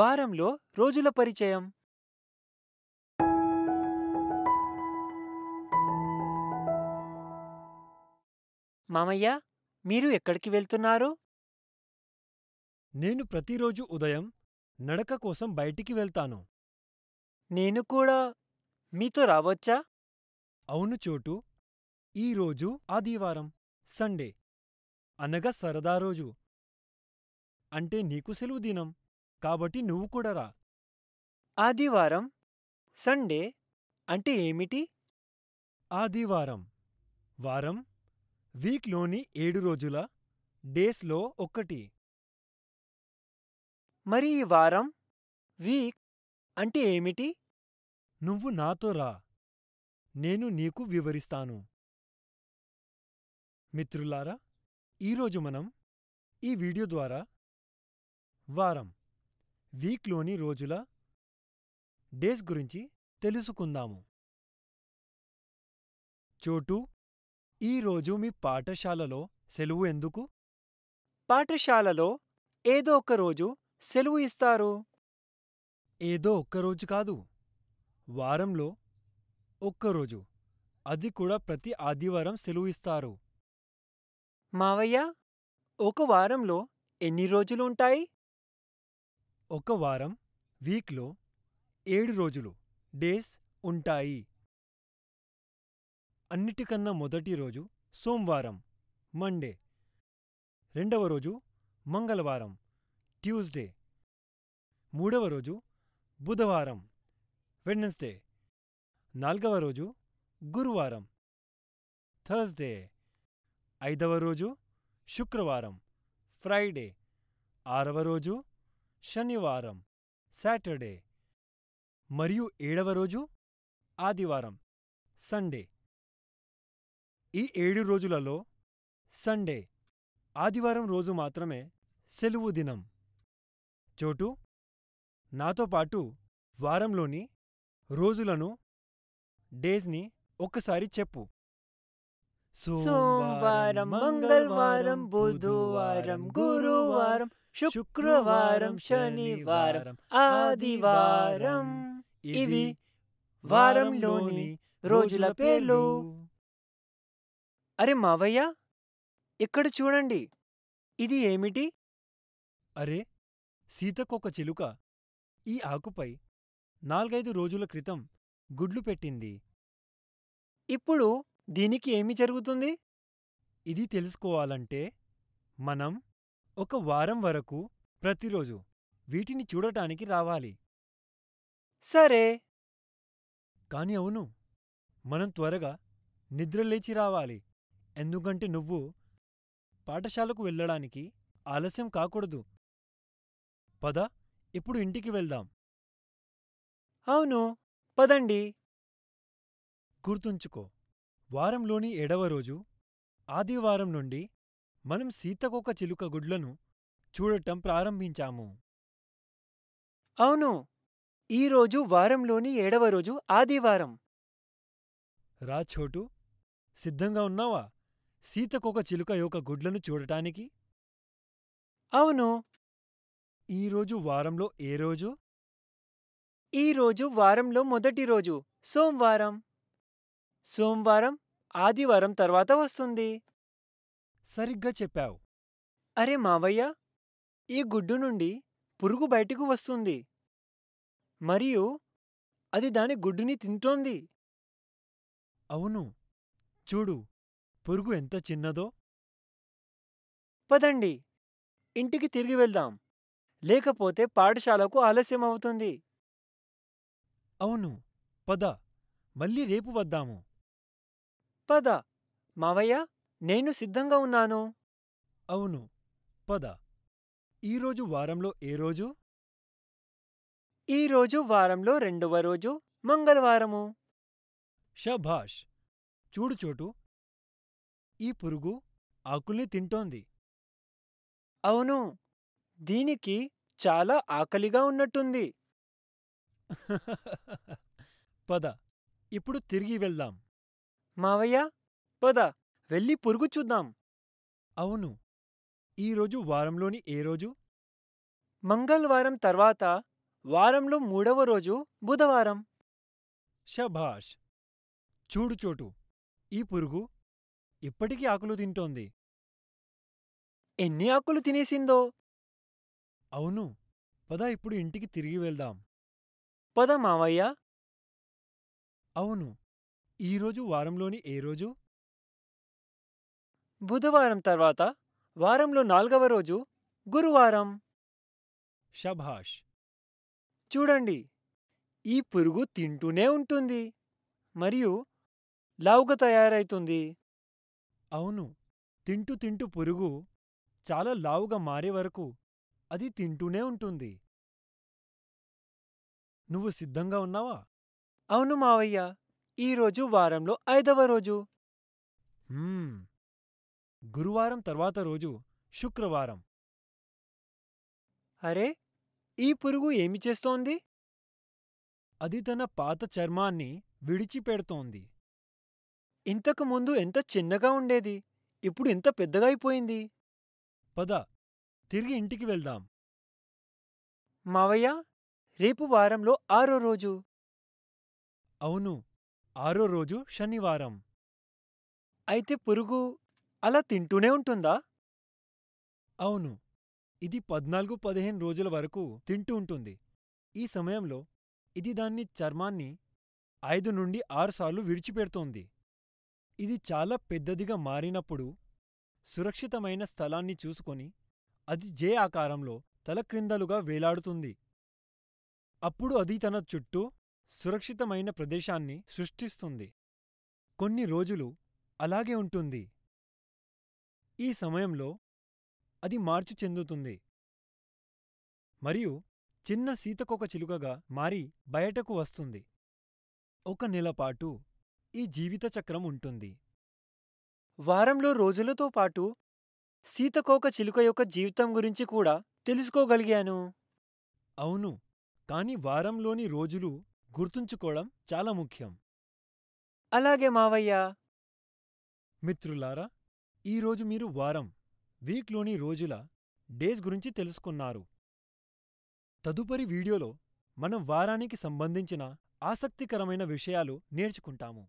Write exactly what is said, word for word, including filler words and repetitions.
వారంలో రోజుల పరిచయం. మామయ్య, మీరు ఎక్కడికి వెళ్తున్నారు? నేను ప్రతిరోజు ఉదయం నడక కోసం బయటికి వెళ్తాను. నేను కూడా. మీతో రావచ్చా? అవును చోటు, ఈరోజు ఆదివారం, సండే అనగా సరదా రోజు. అంటే నీకు సెలవు దినం కాబట్టి నువ్వు కూడా రా. ఆదివారం, సండే అంటే ఏమిటి? ఆదివారం వారం వీక్లోని ఏడు రోజుల డేస్లో ఒక్కటి. మరి ఈ వారం వీక్ అంటే ఏమిటి? నువ్వు నాతో రా, నేను నీకు వివరిస్తాను. మిత్రులారా, ఈరోజు మనం ఈ వీడియో ద్వారా వారం వీక్లోని రోజుల డేస్ గురించి తెలుసుకుందాము. చోటు, ఈరోజు మీ పాఠశాలలో సెలవు ఎందుకు? పాఠశాలలో ఏదో ఒకరోజు సెలవు ఇస్తారు. ఏదో ఒక్కరోజు కాదు, వారంలో ఒక్కరోజు, అది కూడా ప్రతి ఆదివారం సెలవు ఇస్తారు. మావయ్య, ఒక వారంలో ఎన్ని రోజులు ఉంటాయి? ఒక వారం వీక్లో ఏడు రోజులు డేస్ ఉంటాయి. అన్నిటికన్నా మొదటి రోజు సోమవారం, మండే. రెండవ రోజు మంగళవారం, ట్యూస్డే. మూడవ రోజు బుధవారం, వెడ్నెస్డే. నాల్గవ రోజు గురువారం, థర్స్డే. ఐదవ రోజు శుక్రవారం, ఫ్రైడే. ఆరవ రోజు శనివారం, సాటర్డే. మరియు ఏడవ రోజు ఆదివారం, సండే. ఈ ఏడు రోజులలో సండే, ఆదివారం రోజు మాత్రమే సెలవు దినం. చోటు, నాతో పాటు వారంలోని రోజులను డేస్ని ఒక్కసారి చెప్పు. సోమవారం, మంగళవారం, బుధవారం, గురువారం, శుక్రవారం, శనివారం, ఆదివారం. ఇవి వారంలోని రోజుల పేర్లు. అరే మావయ్య, ఇక్కడ చూడండి, ఇది ఏమిటి? అరే, సీతకొక చిలుక ఈ ఆకుపై నాలుగైదు రోజుల క్రితం గుడ్లు పెట్టింది. ఇప్పుడు దీనికి ఏమి జరుగుతుంది? ఇది తెలుసుకోవాలంటే మనం ఒక వారం వరకు ప్రతిరోజు వీటిని చూడటానికి రావాలి. సరే. కాని అవును, మనం త్వరగా నిద్రలేచి రావాలి, ఎందుకంటే నువ్వు పాఠశాలకు వెళ్ళడానికి ఆలస్యం కాకూడదు. పద, ఇప్పుడు ఇంటికి వెళ్దాం. అవును, పదండి. గుర్తుంచుకో, వారంలోని ఏడవ రోజు ఆదివారం నుండి మనం సీతకొక చిలుక గుడ్లను చూడటం ప్రారంభించాము. అవును, ఈరోజు వారంలోని ఏడవ రోజు ఆదివారం. రా చోటు, సిద్ధంగా ఉన్నావా సీతకొక చిలుక యొక్క గుడ్లను చూడటానికి? అవును. ఈరోజు వారంలో ఏ రోజు? ఈరోజు వారంలో మొదటి రోజు సోమవారం. సోమవారం ఆదివారం తర్వాత వస్తుంది. సరిగ్గా చెప్పావు. అరే మావయ్య, ఈ గుడ్డు నుండి పురుగు బయటకు వస్తుంది, మరియు అది దాని గుడ్డుని తింటోంది. అవును, చూడు పురుగు ఎంత చిన్నదో. పదండి, ఇంటికి తిరిగి వెళ్దాం, లేకపోతే పాఠశాలకు ఆలస్యం అవుతుంది. అవును, పద, మళ్ళీ రేపు వద్దాము. పద మావయ్య, నేను సిద్ధంగా ఉన్నాను. అవును, పద. ఈరోజు వారంలో ఏ రోజు? ఈరోజు వారంలో రెండవ రోజు మంగళవారము. షభాష్. చూడు చోటు, ఈ పురుగు ఆకుల్ని తింటోంది. అవును, దీనికి చాలా ఆకలిగా ఉన్నట్టుంది. పద, ఇప్పుడు తిరిగి వెళ్దాం. మావయ్య, పద వెళ్ళి పురుగు చూద్దాం. అవును. ఈరోజు వారంలోని ఏ రోజు? మంగళవారం తర్వాత వారంలో మూడవ రోజు బుధవారం. శభాష్! చూడు చోటు, ఈ పురుగు ఇప్పటికీ ఆకులు తింటోంది. ఎన్ని ఆకులు తినేసిందో! అవును, పద ఇప్పుడు ఇంటికి తిరిగి వెళ్దాం. పద మావయ్య. అవును, ఈరోజు వారంలోని ఏ రోజు? బుధవారం తర్వాత వారంలో నాలుగవ రోజు గురువారం. శభాష్! చూడండి, ఈ పురుగు తింటూనే ఉంటుంది మరియు లావుగా తయారైతుంది. అవును, తింటూ తింటూ పురుగు చాలా లావుగా మారే వరకు అది తింటూనే ఉంటుంది. నువ్వు సిద్ధంగా ఉన్నావా? అవును మావయ్య, ఈరోజు వారంలో ఐదవ రోజు. గురువారం తర్వాత రోజు శుక్రవారం. అరే, ఈ పురుగు ఏమి చేస్తోంది? అది తన పాత చర్మాన్ని విడిచిపెడుతోంది. ఇంతకు ముందు ఎంత చిన్నగా ఉండేది, ఇప్పుడు ఎంత పెద్దగా అయిపోయింది. పద తిరిగి ఇంటికి వెళ్దాం. మావయ్య, రేపు వారంలో ఆరో రోజు. అవును, ఆరో రోజు శనివారం. అయితే పురుగు అలా తింటూనే ఉంటుందా? అవును, ఇది పద్నాలుగు పదిహేను రోజుల వరకు తింటూ ఉంటుంది. ఈ సమయంలో ఇది దాన్ని చర్మాన్ని ఐదు నుండి ఆరు సార్లు విడిచిపెడుతోంది. ఇది చాలా పెద్దదిగా మారినప్పుడు సురక్షితమైన స్థలాన్ని చూసుకొని అది జే ఆకారంలో తలక్రిందలుగా వేలాడుతుంది. అప్పుడు అది తన చుట్టూ సురక్షితమైన ప్రదేశాన్ని సృష్టిస్తుంది. కొన్ని రోజులు అలాగే ఉంటుంది. ఈ సమయంలో అది మార్పు చెందుతుంది మరియు చిన్న సీతకొక చిలుకగా మారి బయటకు వస్తుంది. ఒక నెలపాటు ఈ జీవిత చక్రం ఉంటుంది. వారంలో రోజులతో పాటు సీతకొక చిలుక యొక్క జీవితం గురించి కూడా తెలుసుకోగలిగాను. అవును, కాని వారంలోని రోజులు గుర్తుంచుకోవడం చాలా ముఖ్యం. అలాగే మావయ్య. మిత్రులారా, ఈరోజు మీరు వారం, వీక్లోని రోజుల, డేస్ గురించి తెలుసుకున్నారు. తదుపరి వీడియోలో మనం వారానికి సంబంధించిన ఆసక్తికరమైన విషయాలు నేర్చుకుంటాము.